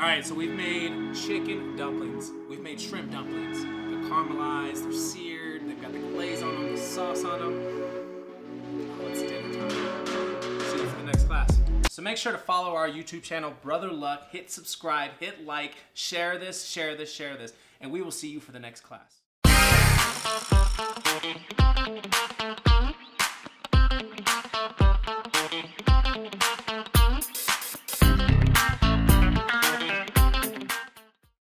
Alright, so we've made chicken dumplings. We've made shrimp dumplings. They're caramelized, they're seared, they've got the glaze on them, the sauce on them. Next Alright, so we've made chicken dumplings. We've made shrimp dumplings. They're caramelized, they're seared, they've got the glaze on them, the sauce on them. Oh, it's dinner time. See you for the next class. So make sure to follow our YouTube channel, Brother Luck. Hit subscribe, hit like, share this, share this, share this. And we will see you for the next class.